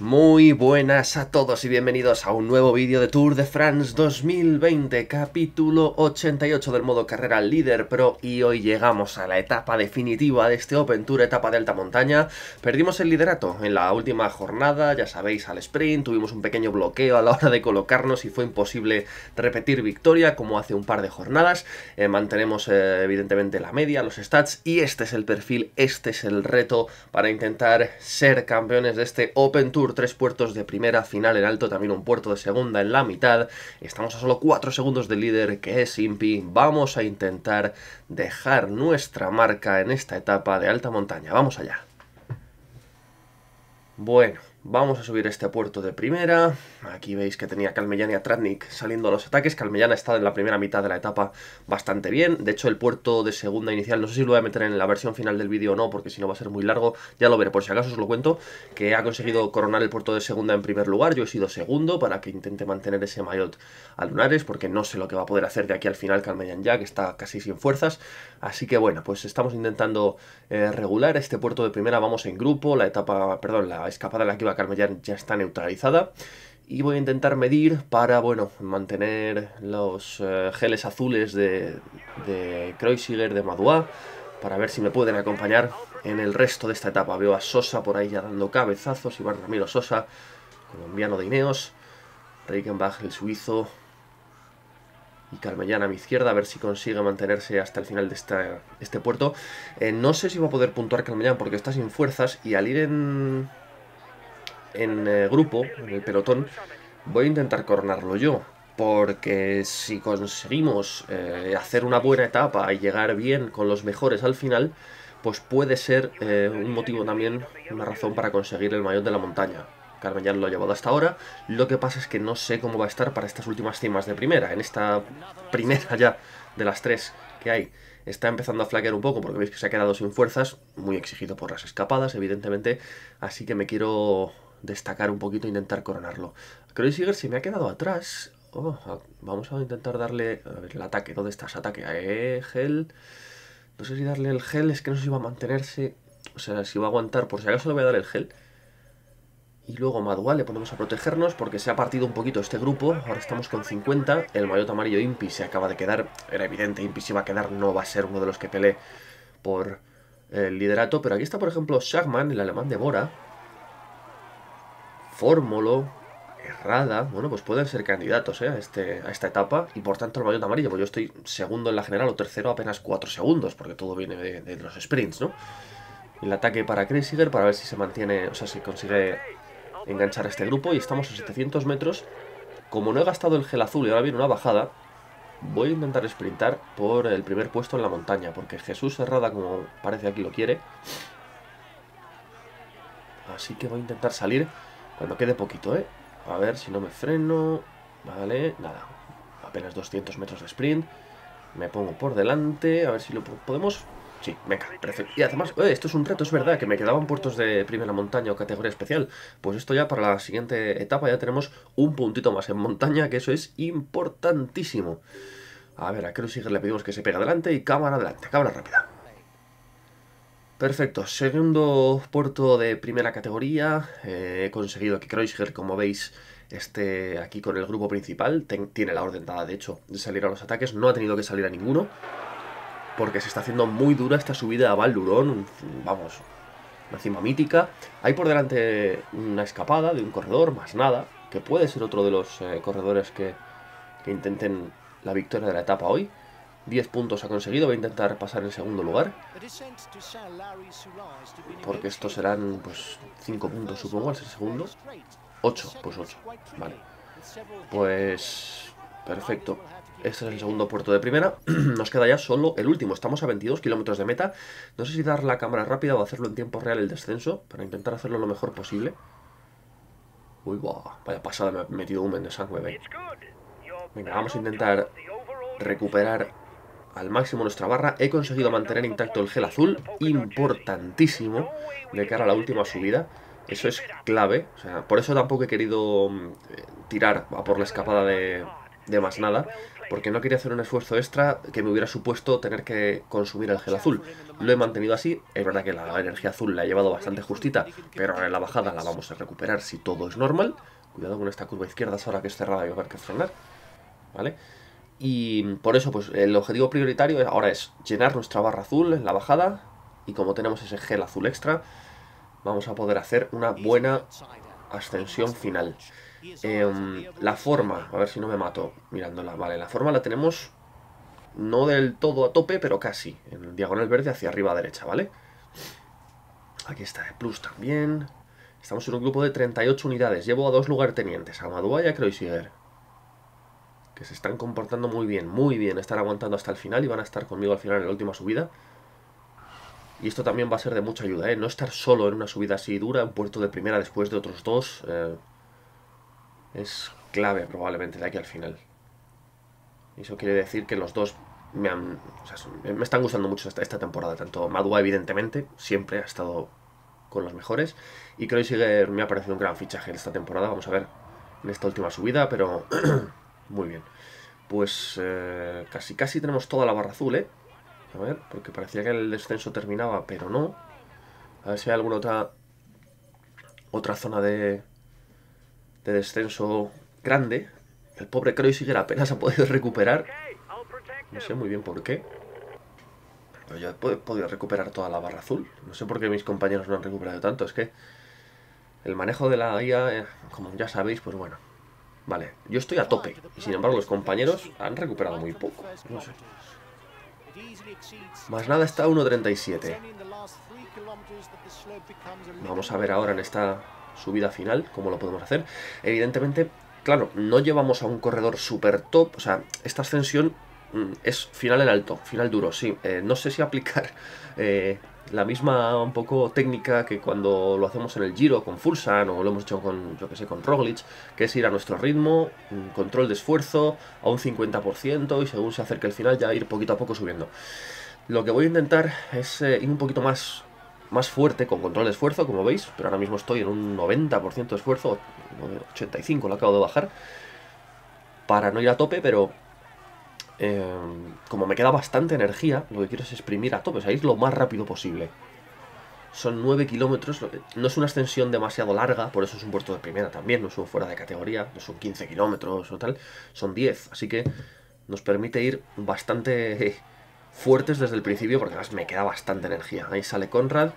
Muy buenas a todos y bienvenidos a un nuevo vídeo de Tour de France 2020, capítulo 88 del modo carrera líder pro, y hoy llegamos a la etapa definitiva de este Open Tour, etapa de alta montaña. Perdimos el liderato en la última jornada, ya sabéis, al sprint, tuvimos un pequeño bloqueo a la hora de colocarnos y fue imposible repetir victoria como hace un par de jornadas. Mantenemos evidentemente la media, los stats, y este es el perfil, este es el reto para intentar ser campeones de este Open Tour. 3 puertos de primera, final en alto, también un puerto de segunda en la mitad. Estamos a solo 4 segundos del líder, que es Impi. Vamos a intentar dejar nuestra marca en esta etapa de alta montaña. Vamos allá. Bueno, vamos a subir este puerto de primera. Aquí veis que tenía a Calmellán y a Tratnik saliendo a los ataques. Calmellán ha estado en la primera mitad de la etapa bastante bien. De hecho, el puerto de segunda inicial, no sé si lo voy a meter en la versión final del vídeo o no, porque si no va a ser muy largo. Ya lo veré, por si acaso os lo cuento, que ha conseguido coronar el puerto de segunda en primer lugar. Yo he sido segundo para que intente mantener ese maillot a lunares, porque no sé lo que va a poder hacer de aquí al final Calmellán ya, que está casi sin fuerzas. Así que bueno, pues estamos intentando regular este puerto de primera. Vamos en grupo, la etapa, perdón, la escapada en la que iba Calmellán ya está neutralizada. Y voy a intentar medir para, bueno, mantener los geles azules de Kreuziger, de Maduá, para ver si me pueden acompañar en el resto de esta etapa. Veo a Sosa por ahí ya dando cabezazos, Iván Ramiro Sosa, colombiano de Ineos, Reichenbach, el suizo, y Calmellán a mi izquierda, a ver si consigue mantenerse hasta el final de este puerto. No sé si va a poder puntuar Calmellán porque está sin fuerzas, y al ir en grupo, en el pelotón, voy a intentar coronarlo yo, porque si conseguimos hacer una buena etapa y llegar bien con los mejores al final, pues puede ser un motivo también, una razón para conseguir el maillot de la montaña. Calmellán lo ha llevado hasta ahora. Lo que pasa es que no sé cómo va a estar para estas últimas cimas de primera. En esta primera ya de las 3 que hay, está empezando a flaquear un poco, porque veis que se ha quedado sin fuerzas, muy exigido por las escapadas, evidentemente. Así que me quiero destacar un poquito e intentar coronarlo. Kreuziger se me ha quedado atrás. Vamos a intentar darle, a ver, el ataque. ¿Dónde estás? Ataque. Gel. No sé si darle el gel. Es que no sé si va a mantenerse, o sea, si va a aguantar. Por si acaso le voy a dar el gel. Y luego Maduá le ponemos a protegernos, porque se ha partido un poquito este grupo. Ahora estamos con 50. El maillot amarillo Impi se acaba de quedar. Era evidente, Impi se iba a quedar. No va a ser uno de los que pelee por el liderato. Pero aquí está, por ejemplo, Schagmann, el alemán de Bora, Fórmulo, Errada. Bueno, pues pueden ser candidatos a esta etapa, y por tanto el maillot amarillo, pues yo estoy segundo en la general o tercero, apenas 4 segundos, porque todo viene de los sprints, ¿no? El ataque para Kreuziger, para ver si se mantiene, o sea, si consigue enganchar a este grupo. Y estamos a 700 metros. Como no he gastado el gel azul y ahora viene una bajada, voy a intentar sprintar por el primer puesto en la montaña, porque Jesús Errada, como parece aquí, lo quiere. Así que voy a intentar salir cuando quede poquito, ¿eh? A ver si no me freno. Vale, nada. Apenas 200 metros de sprint. Me pongo por delante. A ver si lo podemos. Sí, venga, perfecto. Y además, esto es un reto, es verdad, que me quedaban puertos de primera montaña o categoría especial. Pues esto ya para la siguiente etapa ya tenemos un puntito más en montaña, que eso es importantísimo. A ver, a Kreuziger le pedimos que se pegue adelante y cámara adelante, cámara rápida. Perfecto, segundo puerto de primera categoría. He conseguido que Kreuziger, como veis, esté aquí con el grupo principal. Tiene la orden dada, de hecho, de salir a los ataques. No ha tenido que salir a ninguno, porque se está haciendo muy dura esta subida a Val Luron. Vamos, una cima mítica. Hay por delante una escapada de un corredor, más nada, que puede ser otro de los corredores que intenten la victoria de la etapa hoy. 10 puntos ha conseguido, va a intentar pasar en segundo lugar, porque estos serán pues 5 puntos, supongo, al ser segundo. 8, pues 8, vale. Pues perfecto, este es el segundo puerto de primera. Nos queda ya solo el último, estamos a 22 kilómetros de meta. No sé si dar la cámara rápida o hacerlo en tiempo real el descenso, para intentar hacerlo lo mejor posible. Uy, buah, vaya pasada, me ha metido humen de sangre, ¿eh? Venga, vamos a intentar recuperar al máximo nuestra barra. He conseguido mantener intacto el gel azul, importantísimo de cara a la última subida. Eso es clave, o sea, por eso tampoco he querido tirar a por la escapada de más nada, porque no quería hacer un esfuerzo extra que me hubiera supuesto tener que consumir el gel azul. Lo he mantenido así. Es verdad que la energía azul la he llevado bastante justita, pero ahora en la bajada la vamos a recuperar si todo es normal. Cuidado con esta curva izquierda, es ahora que es cerrada y va a haber que frenar, ¿vale? Y por eso, pues el objetivo prioritario ahora es llenar nuestra barra azul en la bajada, y como tenemos ese gel azul extra, vamos a poder hacer una buena ascensión final. La forma, a ver si no me mato mirándola, vale, la forma la tenemos no del todo a tope, pero casi, en diagonal verde hacia arriba a derecha, ¿vale? Aquí está el plus también. Estamos en un grupo de 38 unidades. Llevo a dos lugartenientes, a Maduá y a Kreuziger, que se están comportando muy bien, están aguantando hasta el final y van a estar conmigo al final en la última subida. Y esto también va a ser de mucha ayuda, ¿eh? No estar solo en una subida así dura, un puerto de primera después de otros dos, es clave probablemente de aquí al final. Y eso quiere decir que los dos me están gustando mucho esta temporada. Tanto Maduá, evidentemente, siempre ha estado con los mejores, y Kreuziger me ha parecido un gran fichaje en esta temporada. Vamos a ver en esta última subida, pero muy bien. Pues casi tenemos toda la barra azul, ¿eh? A ver, porque parecía que el descenso terminaba, pero no. A ver si hay alguna otra zona de descenso grande. El pobre Kreuziger apenas ha podido recuperar, no sé muy bien por qué. Pero yo he podido recuperar toda la barra azul. No sé por qué mis compañeros no han recuperado tanto. Es que el manejo de la IA, como ya sabéis, pues bueno. Vale, yo estoy a tope. Y sin embargo los compañeros han recuperado muy poco. No sé. Más nada está a 1.37. Vamos a ver ahora en esta subida final cómo lo podemos hacer. Evidentemente, claro, no llevamos a un corredor super top. O sea, esta ascensión es final en alto, final duro, sí. No sé si aplicar la misma un poco técnica que cuando lo hacemos en el Giro con Fulsan, o lo hemos hecho con, yo que sé, con Roglic, que es ir a nuestro ritmo, control de esfuerzo a un 50%, y según se acerque el final ya ir poquito a poco subiendo. Lo que voy a intentar es ir un poquito más fuerte con control de esfuerzo, como veis, pero ahora mismo estoy en un 90% de esfuerzo, 85 lo acabo de bajar, para no ir a tope, pero... como me queda bastante energía, lo que quiero es exprimir a tope, o sea, ir lo más rápido posible. Son 9 kilómetros, no es una ascensión demasiado larga, por eso es un puerto de primera también, no es un fuera de categoría, no son 15 kilómetros o tal, son 10, así que nos permite ir bastante fuertes desde el principio, porque además me queda bastante energía. Ahí sale Conrad.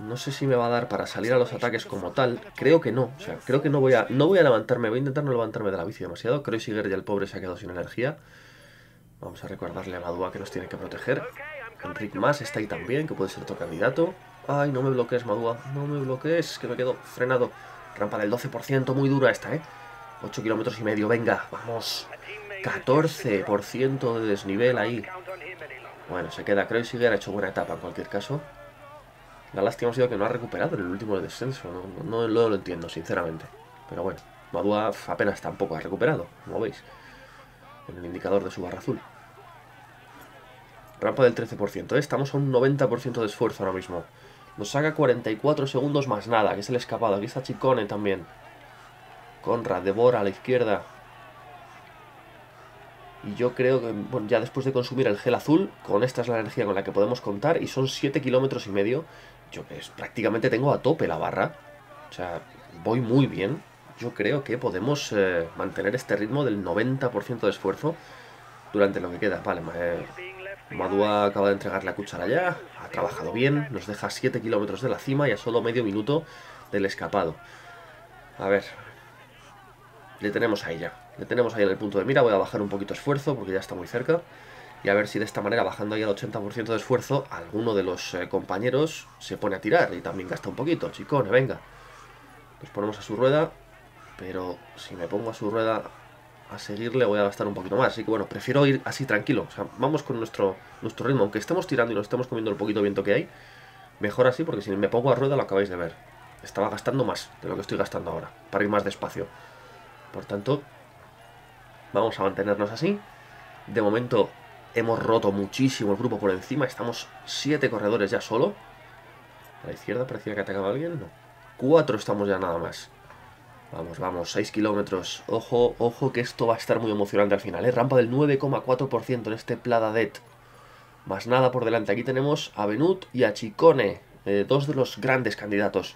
No sé si me va a dar para salir a los ataques como tal. Creo que no. O sea, creo que no voy a levantarme. Voy a intentar no levantarme de la bici demasiado. Kreuziger ya el pobre se ha quedado sin energía. Vamos a recordarle a Maduá que nos tiene que proteger. Enric Mas está ahí también, que puede ser otro candidato. Ay, no me bloquees, Maduá. No me bloquees, que me quedo frenado. Rampa del 12%, muy dura esta, ¿eh? 8 kilómetros y medio, venga, vamos. 14% de desnivel ahí. Bueno, se queda Kreuziger, ha hecho buena etapa en cualquier caso. La lástima ha sido que no ha recuperado en el último descenso, no lo entiendo, sinceramente. Pero bueno, Maduá apenas tampoco ha recuperado, como veis, en el indicador de su barra azul. Rampa del 13%, ¿eh? Estamos a un 90% de esfuerzo ahora mismo. Nos saca 44 segundos más nada, que es el escapado. Aquí está Chicone también. Conrad, de Bora a la izquierda. Y yo creo que, bueno, ya después de consumir el gel azul, con esta es la energía con la que podemos contar, y son 7 kilómetros y medio. Yo que prácticamente tengo a tope la barra. O sea, voy muy bien. Yo creo que podemos mantener este ritmo del 90% de esfuerzo durante lo que queda. Vale, Maduá acaba de entregar la cuchara ya. Ha trabajado bien. Nos deja 7 kilómetros de la cima y a solo medio minuto del escapado. A ver. Le tenemos ahí ya. Le tenemos ahí en el punto de mira. Voy a bajar un poquito de esfuerzo porque ya está muy cerca. Y a ver si de esta manera, bajando ahí al 80% de esfuerzo, alguno de los compañeros se pone a tirar y también gasta un poquito. Chicone, venga. Nos ponemos a su rueda, pero si me pongo a su rueda a seguirle voy a gastar un poquito más. Así que bueno, prefiero ir así tranquilo. O sea, vamos con nuestro ritmo. Aunque estemos tirando y nos estemos comiendo el poquito viento que hay, mejor así, porque si me pongo a rueda lo acabáis de ver. Estaba gastando más de lo que estoy gastando ahora, para ir más despacio. Por tanto, vamos a mantenernos así. De momento... hemos roto muchísimo el grupo por encima. Estamos 7 corredores ya solo. A la izquierda parecía que atacaba alguien. No. 4 estamos ya nada más. Vamos, vamos, 6 kilómetros. Ojo, ojo, que esto va a estar muy emocionante al final, ¿eh? Rampa del 9,4% en este Pla d'Adet. Más nada por delante. Aquí tenemos a Benut y a Chicone, dos de los grandes candidatos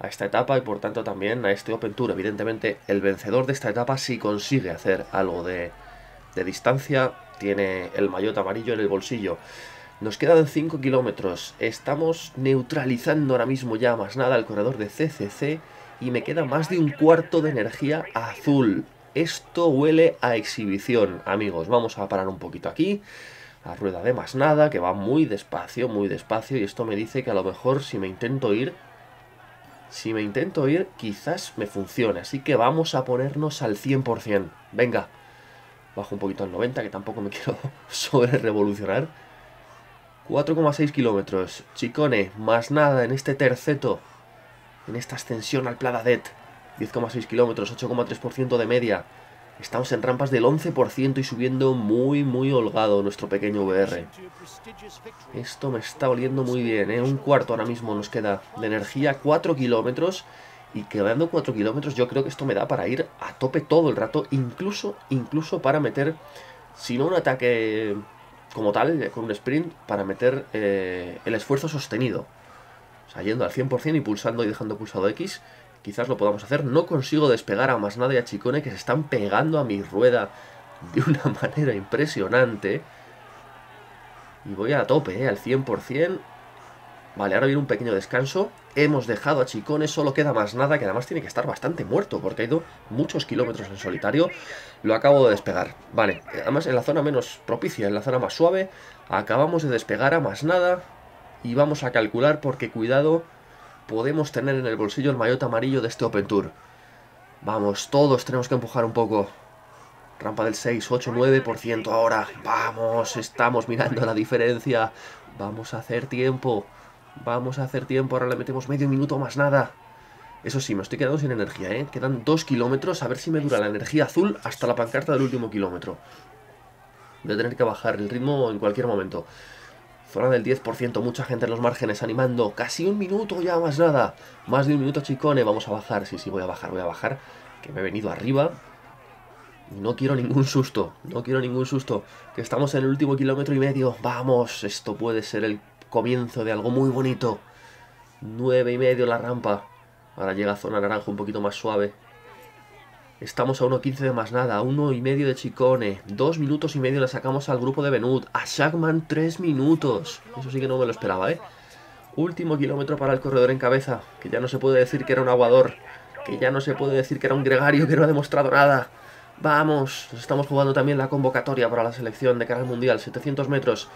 a esta etapa y por tanto también a este Open Tour. Evidentemente el vencedor de esta etapa, si consigue hacer algo de distancia, tiene el maillot amarillo en el bolsillo. Nos quedan 5 kilómetros. Estamos neutralizando ahora mismo ya más nada el corredor de CCC y me queda más de un cuarto de energía azul. Esto huele a exhibición, amigos. Vamos a parar un poquito aquí. La rueda de más nada, que va muy despacio, y esto me dice que a lo mejor si me intento ir, quizás me funcione. Así que vamos a ponernos al 100%. Venga, bajo un poquito al 90, que tampoco me quiero sobre revolucionar. 4,6 kilómetros. Chicone, más nada en este terceto, en esta ascensión al Pla d'Adet. 10,6 kilómetros, 8,3% de media. Estamos en rampas del 11% y subiendo muy, muy holgado nuestro pequeño VR. Esto me está oliendo muy bien, ¿eh? Un cuarto ahora mismo nos queda de energía, 4 kilómetros. Y quedando 4 kilómetros yo creo que esto me da para ir a tope todo el rato, incluso para meter, si no un ataque como tal, con un sprint, para meter el esfuerzo sostenido. O sea, yendo al 100% y pulsando y dejando pulsado X. Quizás lo podamos hacer. No consigo despegar a más nada y a Chicone, que se están pegando a mi rueda de una manera impresionante. Y voy a tope, al 100%. Vale, ahora viene un pequeño descanso. Hemos dejado a Chicone, solo queda más nada, que además tiene que estar bastante muerto porque ha ido muchos kilómetros en solitario. Lo acabo de despegar. Vale, además en la zona menos propicia, en la zona más suave, acabamos de despegar a más nada. Y vamos a calcular porque, cuidado, podemos tener en el bolsillo el maillot amarillo de este Open Tour. Vamos, todos tenemos que empujar un poco. Rampa del 6, 8, 9% ahora. Vamos, estamos mirando la diferencia. Vamos a hacer tiempo. Vamos a hacer tiempo. Ahora le metemos medio minuto más nada. Eso sí, me estoy quedando sin energía, ¿eh? Quedan 2 kilómetros. A ver si me dura la energía azul hasta la pancarta del último kilómetro. Voy a tener que bajar el ritmo en cualquier momento. Zona del 10%, mucha gente en los márgenes animando. Casi un minuto ya, más nada. Más de un minuto, Chicone. Vamos a bajar. Sí, voy a bajar. Que me he venido arriba. No quiero ningún susto. Que estamos en el último kilómetro y medio. Vamos, esto puede ser el comienzo de algo muy bonito. 9,5 la rampa. Ahora llega zona naranja un poquito más suave. Estamos a 1,15 de más nada, 1,5 de Chicone, 2,5 minutos le sacamos al grupo de Benut, a Schagmann 3 minutos, eso sí que no me lo esperaba, ¿eh? Último kilómetro para el corredor en cabeza, que ya no se puede decir que era un aguador, que ya no se puede decir que era un gregario, que no ha demostrado nada. Vamos, nos estamos jugando también la convocatoria para la selección de cara al Mundial, 700 metros.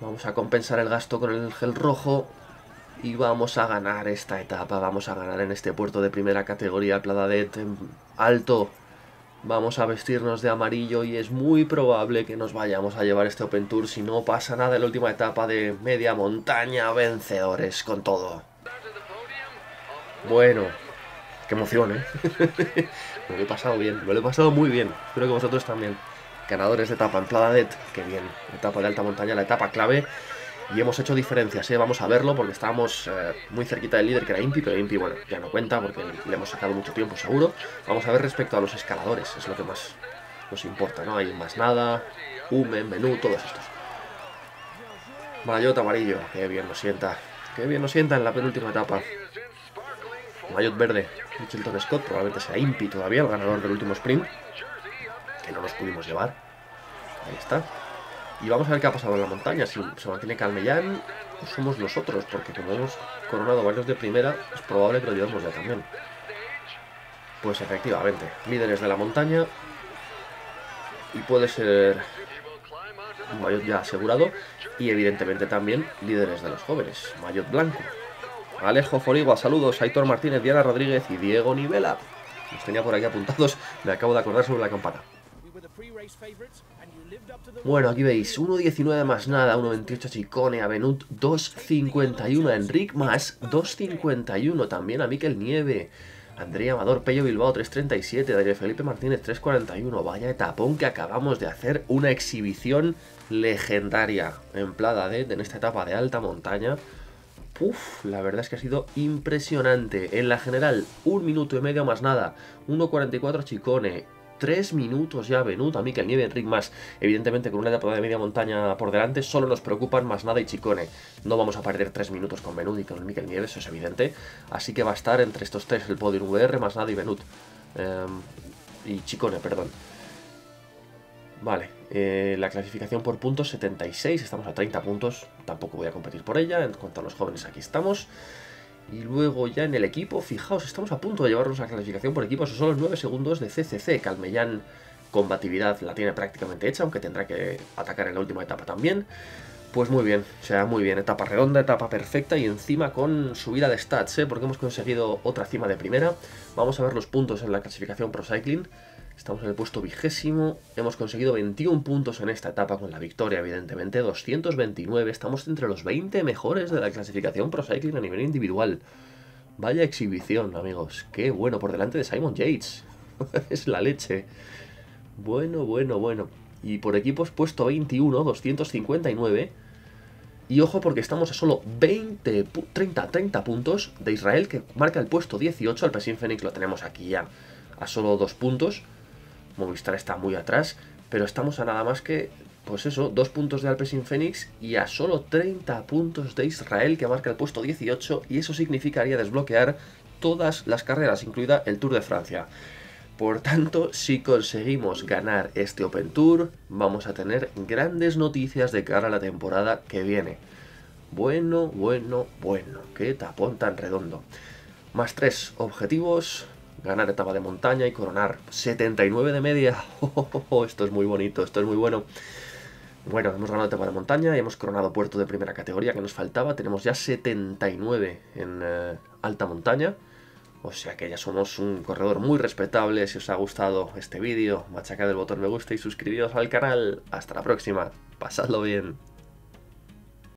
Vamos a compensar el gasto con el gel rojo. Y vamos a ganar esta etapa, vamos a ganar en este puerto de primera categoría, Pla d'Adet alto. Vamos a vestirnos de amarillo y es muy probable que nos vayamos a llevar este Open Tour si no pasa nada en la última etapa de media montaña. Vencedores con todo. Bueno, qué emoción, ¿eh? Me lo he pasado bien, me lo he pasado muy bien. Espero que vosotros también. Ganadores de etapa en Pla d'Adet, qué bien. Etapa de alta montaña, la etapa clave. Y hemos hecho diferencias, ¿eh? Vamos a verlo porque estábamos muy cerquita del líder, que era Impi, pero Impi, bueno, ya no cuenta porque le hemos sacado mucho tiempo seguro. Vamos a ver respecto a los escaladores, es lo que más nos importa, ¿no? Hay más nada, Humen, Benut, todos estos. Maillot amarillo, qué bien nos sienta. Qué bien nos sienta en la penúltima etapa. Maillot verde, Chilton Scott, probablemente sea Impi todavía, el ganador del último sprint, que no nos pudimos llevar. Ahí está. Y vamos a ver qué ha pasado en la montaña, si se mantiene Calmellán o somos nosotros, porque como hemos coronado varios de primera, es probable que lo llevemos ya también. Pues efectivamente, líderes de la montaña, y puede ser un maillot ya asegurado, y evidentemente también líderes de los jóvenes, maillot blanco. Alejo Forigua, saludos, Aitor Martínez, Diana Rodríguez y Diego Nivela. Los tenía por aquí apuntados, me acabo de acordar sobre la campana. Bueno, aquí veis, 1,19 más nada, 1,28 Chicone, a Benut, 2,51 a Enric Mas, 2,51 también a Miquel Nieves, Andrea Amador, Peyo Bilbao, 3,37, Darío Felipe Martínez, 3,41. Vaya etapón que acabamos de hacer, una exhibición legendaria en Pla d'Adet, en esta etapa de alta montaña. Uf, la verdad es que ha sido impresionante. En la general, 1,5 minutos más nada, 1.44 Chicone, 3 minutos ya Benut, a Miquel Nieves, Enric Mas, evidentemente con una etapa de media montaña por delante, solo nos preocupan más nada y Chicone. No vamos a perder 3 minutos con Benut y con Miquel Nieves, eso es evidente, así que va a estar entre estos tres el podium VR, más nada y Benut, y Chicone, perdón. Vale, la clasificación por puntos 76, estamos a 30 puntos, tampoco voy a competir por ella, en cuanto a los jóvenes aquí estamos. Y luego ya en el equipo, fijaos, estamos a punto de llevarnos a la clasificación por equipos, son los 9 segundos de CCC, Calmellán combatividad la tiene prácticamente hecha, aunque tendrá que atacar en la última etapa también. Pues muy bien, o sea, muy bien, etapa redonda, etapa perfecta y encima con subida de stats, porque hemos conseguido otra cima de primera. Vamos a ver los puntos en la clasificación Pro Cycling. Estamos en el puesto 20, hemos conseguido 21 puntos en esta etapa con la victoria, evidentemente, 229, estamos entre los 20 mejores de la clasificación Pro Cycling a nivel individual. Vaya exhibición, amigos, qué bueno, por delante de Simon Yates, es la leche. Bueno, bueno, bueno, y por equipos puesto 21, 259, y ojo porque estamos a solo 30 puntos de Israel, que marca el puesto 18, Alpecin-Fenix lo tenemos aquí ya a solo 2 puntos. Movistar está muy atrás, pero estamos a nada más que, pues eso, 2 puntos de Alpecin-Fenix y a solo 30 puntos de Israel, que marca el puesto 18, y eso significaría desbloquear todas las carreras, incluida el Tour de Francia. Por tanto, si conseguimos ganar este Open Tour, vamos a tener grandes noticias de cara a la temporada que viene. Bueno, bueno, bueno, qué tapón tan redondo. Más 3 objetivos... Ganar etapa de montaña y coronar 79 de media. Esto es muy bonito, esto es muy bueno. Bueno, hemos ganado etapa de montaña y hemos coronado puerto de primera categoría que nos faltaba. Tenemos ya 79 en alta montaña. O sea que ya somos un corredor muy respetable. Si os ha gustado este vídeo, machacad el botón me gusta y suscribíos al canal. Hasta la próxima. Pasadlo bien.